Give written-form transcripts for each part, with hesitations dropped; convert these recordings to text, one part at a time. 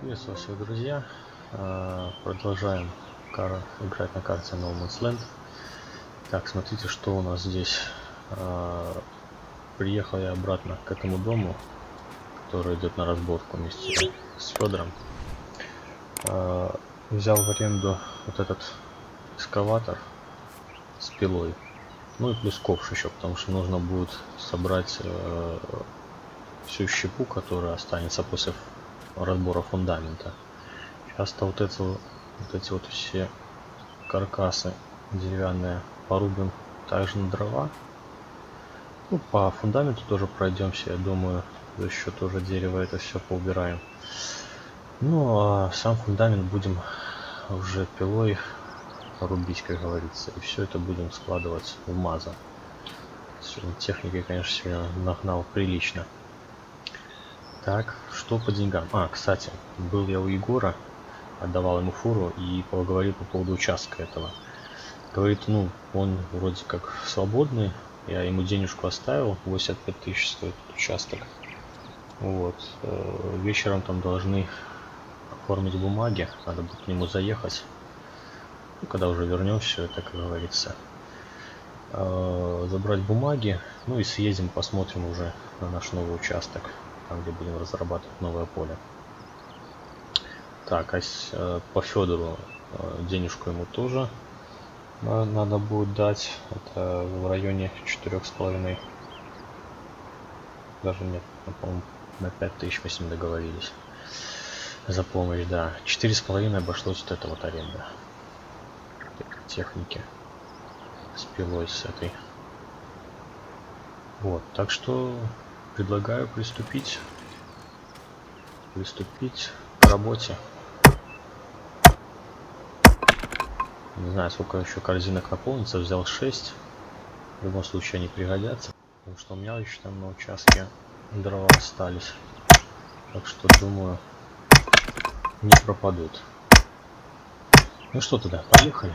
Приветствую всех, друзья! Продолжаем играть на карте No Man's Land. Так, смотрите, что у нас здесь. Приехал я обратно к этому дому, который идет на разборку вместе с Федором. Взял в аренду вот этот экскаватор с пилой. Ну и плюс ковш еще, потому что нужно будет собрать всю щепу, которая останется после разбора фундамента. Часто вот эти все каркасы деревянные порубим также на дрова. Ну, по фундаменту тоже пройдемся, я думаю, за счет тоже дерева это все поубираем. Ну а сам фундамент будем уже пилой рубить, как говорится, и все это будем складывать в маза. Техники, конечно, сегодня нагнал прилично. Так, что по деньгам? Кстати, был я у Егора, отдавал ему фуру и поговорил по поводу участка этого. Говорит, ну, он вроде как свободный, я ему денежку оставил, 85 тысяч стоит участок. Вот, вечером там должны оформить бумаги, надо будет к нему заехать. Ну, когда уже вернемся, это, как говорится, забрать бумаги, ну и съездим, посмотрим уже на наш новый участок, там, где будем разрабатывать новое поле. Так, по Федору денежку ему тоже надо будет дать. Это в районе 4,5. Даже нет, по-моему, на 5000 мы с ним договорились. За помощь, да. 4,5 обошлось вот эта вот аренда. Техники. С пилой, с этой. Вот, так что предлагаю приступить к работе. Не знаю, сколько еще корзинок наполнится, взял 6. В любом случае они пригодятся, потому что у меня еще там на участке дрова остались. Так что, думаю, не пропадут. Ну что тогда, поехали.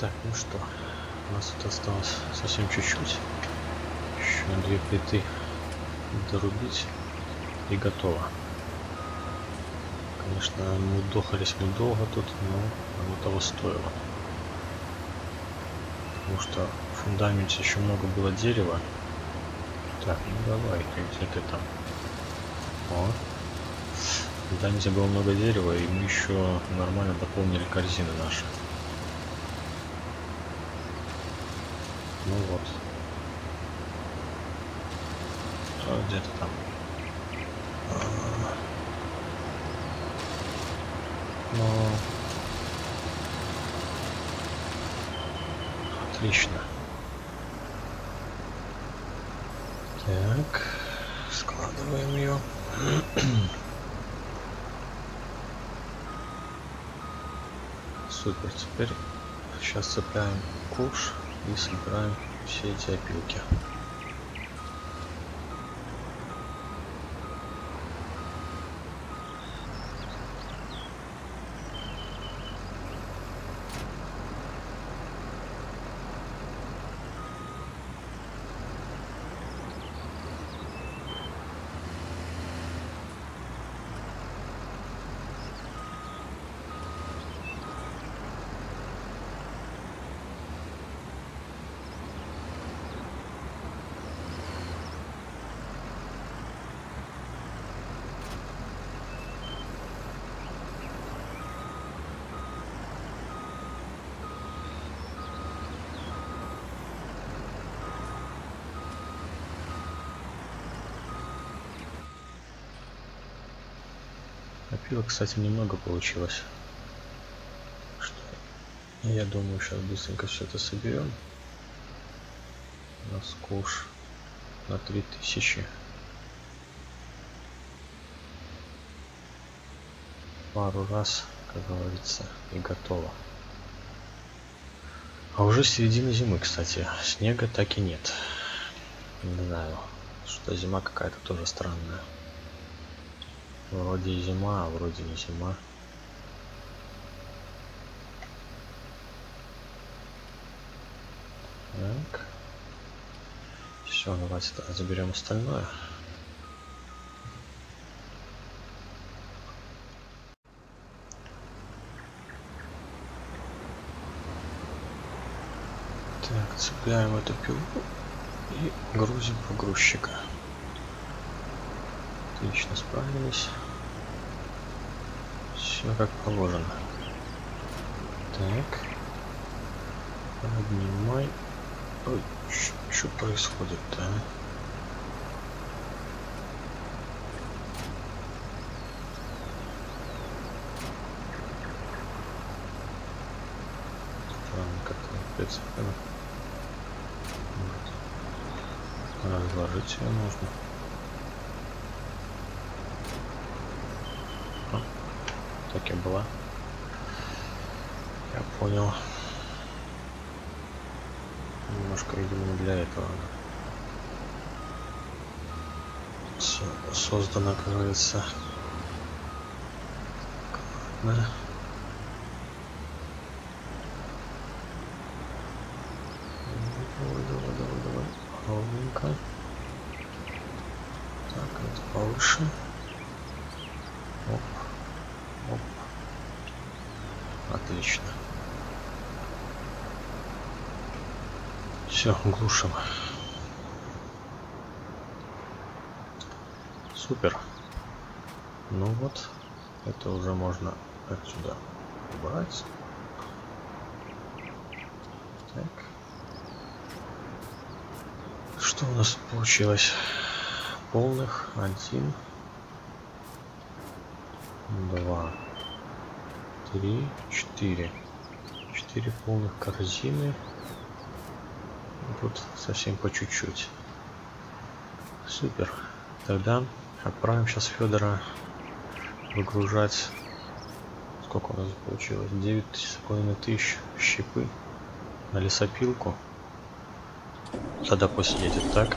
Так, ну что, у нас тут осталось совсем чуть-чуть. Еще две плиты дорубить и готово. Конечно, мы дохались мы долго тут, но оно того стоило. Потому что в фундаменте еще много было дерева. Так, ну давай, где ты там? О. В фундаменте было много дерева, и мы еще нормально дополнили корзины наши. Ну вот. А, где-то там. Но... Отлично. Так, складываем ее. Супер, теперь сейчас цепляем куш и собираем все эти опилки. Опилок, кстати, немного получилось. Что? Я думаю, сейчас быстренько все это соберем. У нас кош на 3000. Пару раз, как говорится, и готово. А уже середина зимы, кстати. Снега так и нет. Не знаю, что зима какая-то тоже странная. Вроде зима, а вроде не зима. Так. Все, давайте заберем остальное. Так, цепляем эту пилу и грузим погрузчика. Отлично справились. Все как положено. Так. Поднимай. Ой, что происходит-то? Странно, как-то прицепено. Разложить ее нужно. Так и была. Я понял. Немножко, видимо, не для этого. Все создано, как говорится. Ладно. Давай, давай, давай, давай. Ровненько. Так, это повыше. Оп. Отлично. Все, глушим. Супер. Ну вот, это уже можно отсюда убрать. Так. Что у нас получилось? Полных 1, 2, 3, 4 полных корзины. Тут совсем по чуть-чуть. Супер. Тогда отправим сейчас Федора выгружать. Сколько у нас получилось? 9500 щепы на лесопилку. Тогда пусть едет так.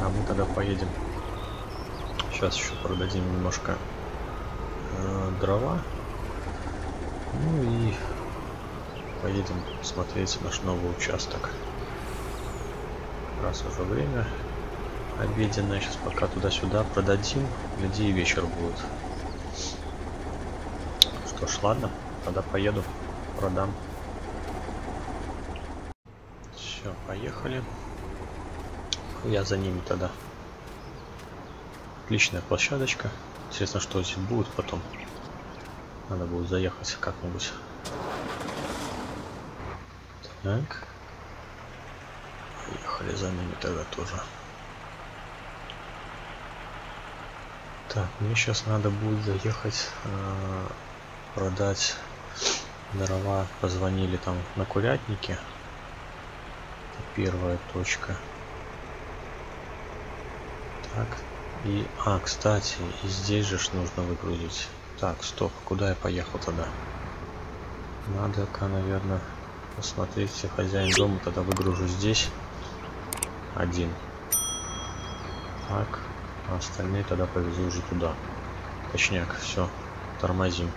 А мы тогда поедем. Сейчас еще продадим немножко дрова. Ну и поедем посмотреть наш новый участок. Раз уже время обеденное, сейчас пока туда-сюда продадим, гляди, и вечер будет. Что ж, ладно, тогда поеду, продам. Все, поехали. Я за ними тогда. Отличная площадочка. Интересно, что здесь будет потом. Надо будет заехать как-нибудь. Так. Поехали за ними тогда тоже. Так, мне сейчас надо будет заехать, продать дрова. Позвонили там на курятнике. Первая точка. Так, и кстати, и здесь же нужно выгрузить. Так, стоп, куда я поехал тогда? Надо-ка, наверное, посмотреть, если хозяин дома, тогда выгружу здесь один. Так, а остальные тогда повезу уже туда. Точняк, все, тормозим.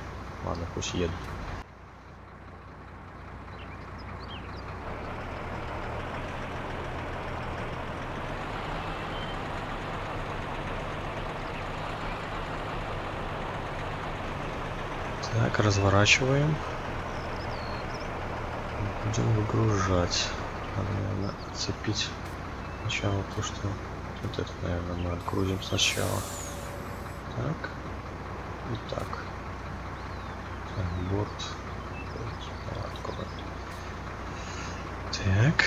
Ладно, пусть едут. Так, разворачиваем. Будем выгружать. Надо, наверное, отцепить сначала то, что... Вот это, наверное, мы отгрузим сначала. Так. И так. Так, борт. Откроем. Так.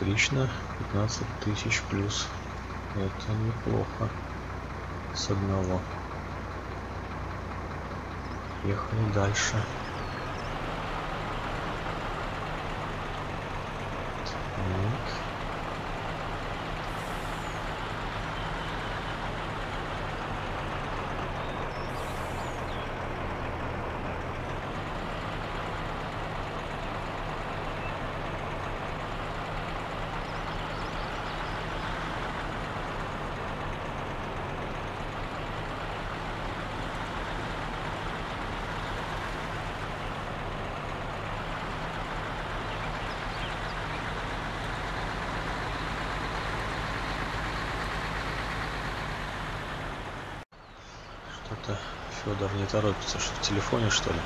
Отлично, 15 тысяч плюс. Это неплохо. С одного. Ехали дальше. Так. Федор не торопится, что в телефоне, что ли?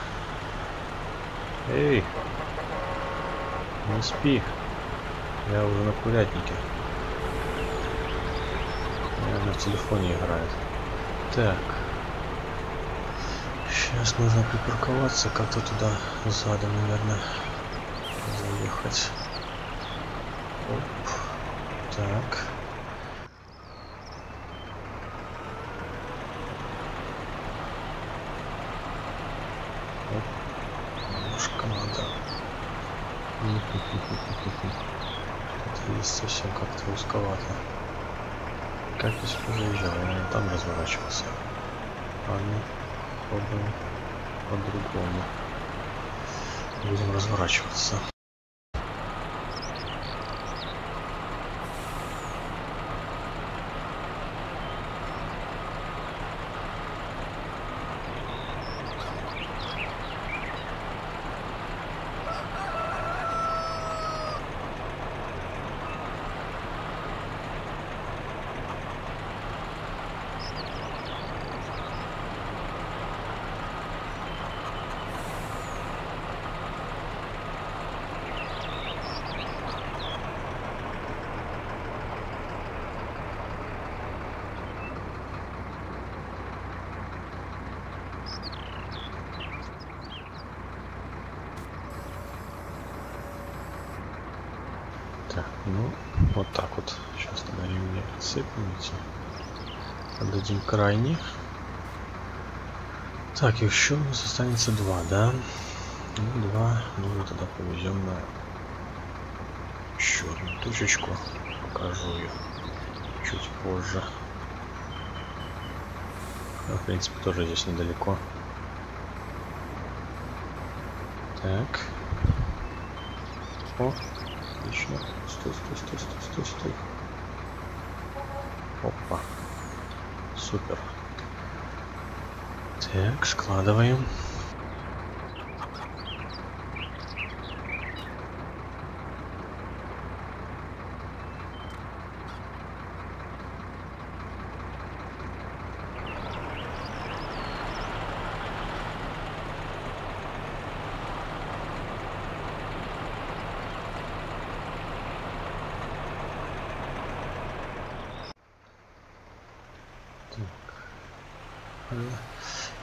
Эй, не спи, я уже на курятнике. Она в телефоне играет. Так, сейчас нужно припарковаться как-то туда задом, наверное, заехать. Оп. Так. Это есть совсем как-то узковато. Как здесь проезжал? Он там разворачивался. Ладно, попробуем по-другому. Будем разворачиваться. Ну, вот так вот. Сейчас на ремне отсыпаемся. Отдадим крайний. Так, еще у нас останется 2, да? Ну, 2. Ну, тогда повезем на еще одну точечку. Покажу ее чуть позже. В принципе, тоже здесь недалеко. Так. О, отлично. Стой, стой, стой, стой, стой, стой. Опа. Супер. Так, складываем.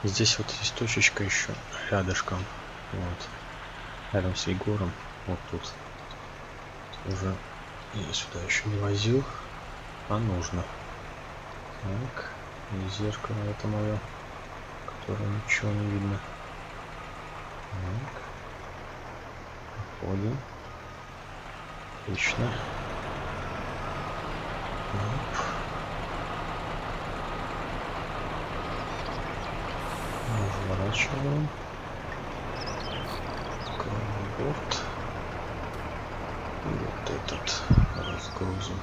Здесь вот есть точечка еще рядышком, вот, рядом с Егором, вот тут. Уже я сюда еще не возил, а нужно. Так, и зеркало это мое, которое ничего не видно. Так, выходим. Отлично. Оп. Разворачиваем. Борт. Вот этот разгрузим.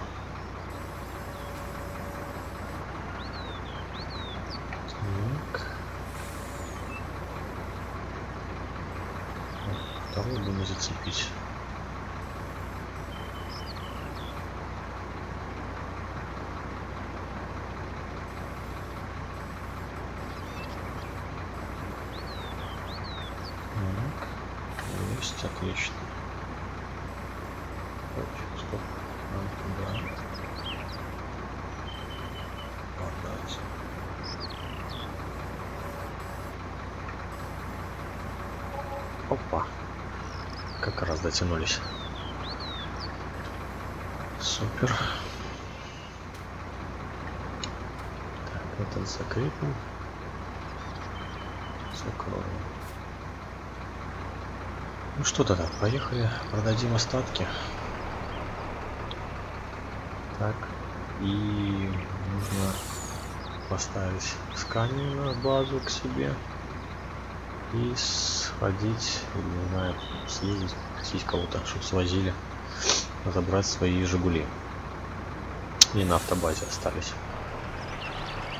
Так. Второй будем зацепить. Отлично. Очень стоп. Нам туда. Подать. Опа. Как раз дотянулись. Супер. Так, этот закрепим. Закроем. Ну что тогда, поехали, продадим остатки. Так, и нужно поставить сканер на базу к себе и сходить, не знаю, съездить, попросить кого-то, чтобы свозили, забрать свои «Жигули». И на автобазе остались.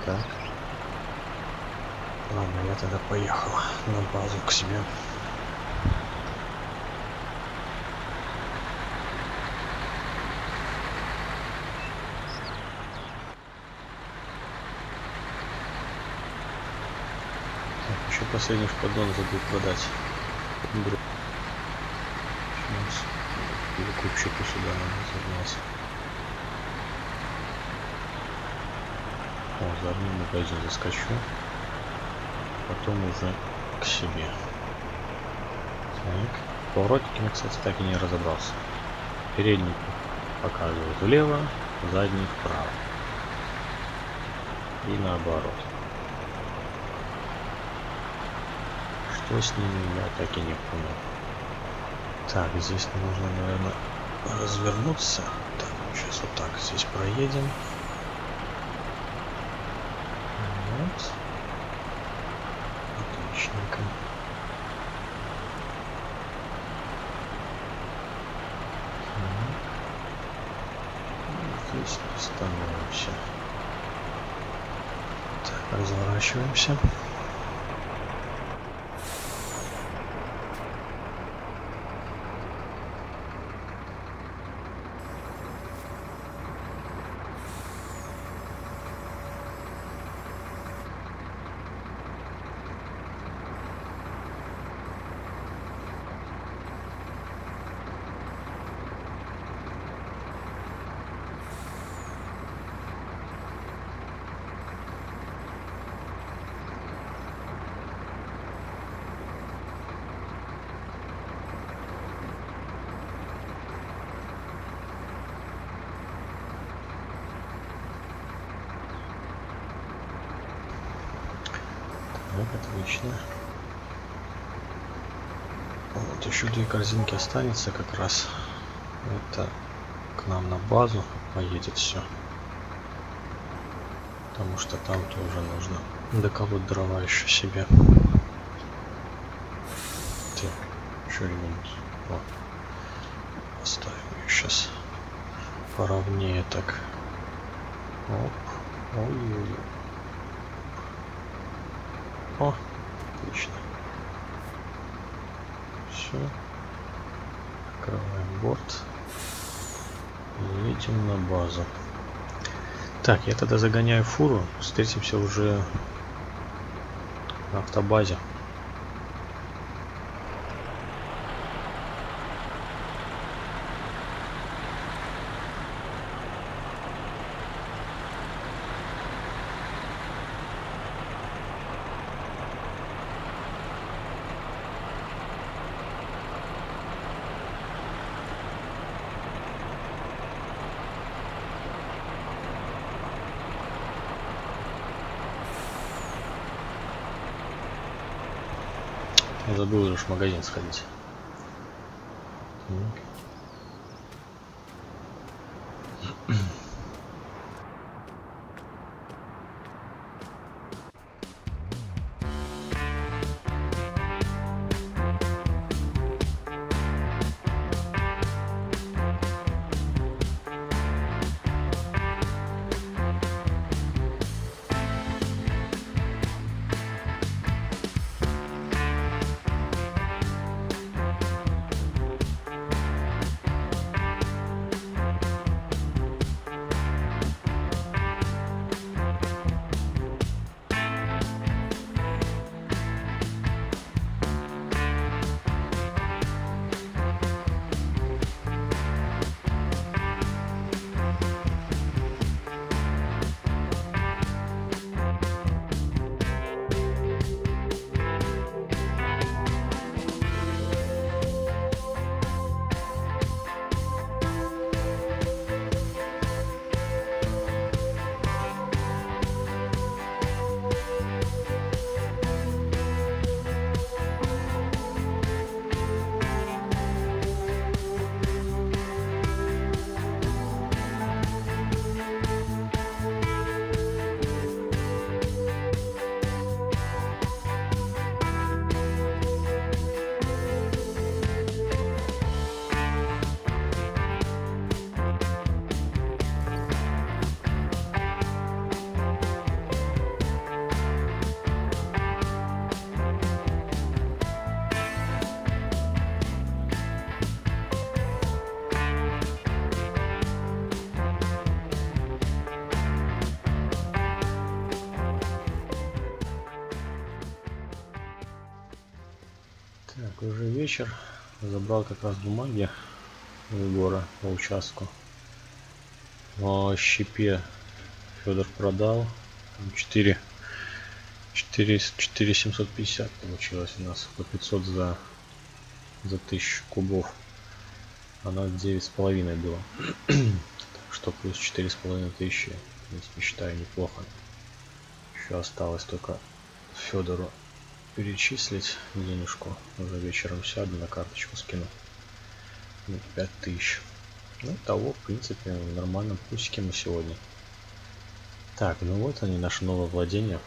Так, ладно, я тогда поехал на базу к себе. Последний шпадон забыл продать. Сейчас перекупщику сюда забрался. О, за одну магазин заскочу. Потом уже к себе. Так. Поворотниками, кстати, так и не разобрался. Передний показывает влево, задний вправо. И наоборот. Что с ними, я так и не понял. Так, здесь нужно, наверное, развернуться. Так, сейчас вот так здесь проедем. Вот. Отличненько. Здесь остановимся. Так, разворачиваемся. отлично. Вот еще две корзинки останется как раз. Это к нам на базу поедет все. Потому что там тоже нужно доколоть дрова еще себе. Так, что-нибудь. Поставим ее сейчас поровнее так. Оп. Ой-ой-ой. О, отлично. Все. Открываем борт. И едем на базу. Так, я тогда загоняю фуру, встретимся уже на автобазе. Забыл уж в магазин сходить. Вечер, забрал как раз бумаги у Егора по участку. О щепе Федор продал 4750 получилось у нас по 500 за 1000 кубов. Она 9,5 было, так что плюс 4500, в принципе, считаю, неплохо. Еще осталось только Федору перечислить денежку, уже вечером сяду, на карточку скину 5000. Ну того, в принципе, в нормальном пусике мы сегодня. Так, ну вот они, наше новое владение.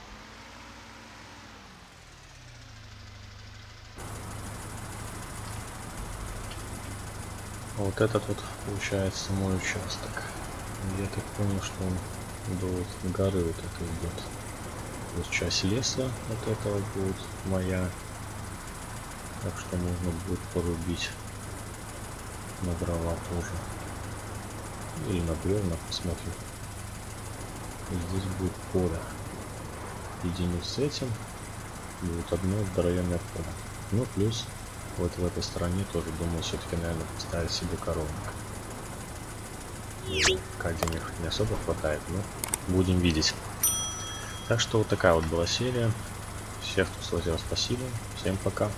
Вот этот вот получается мой участок. Я так понял, что он до вот горы вот это идет. Вот часть леса от этого будет моя, так что нужно будет порубить на дрова тоже, или на бревна, посмотрим. И здесь будет поле, единиц с этим, будет одно здоровенное поле. Ну плюс вот в этой стороне тоже, думаю, все-таки, наверное, поставить себе коровник. Как денег не особо хватает, но будем видеть. Так что вот такая вот была серия. Всех, кто смотрел, спасибо. Всем пока.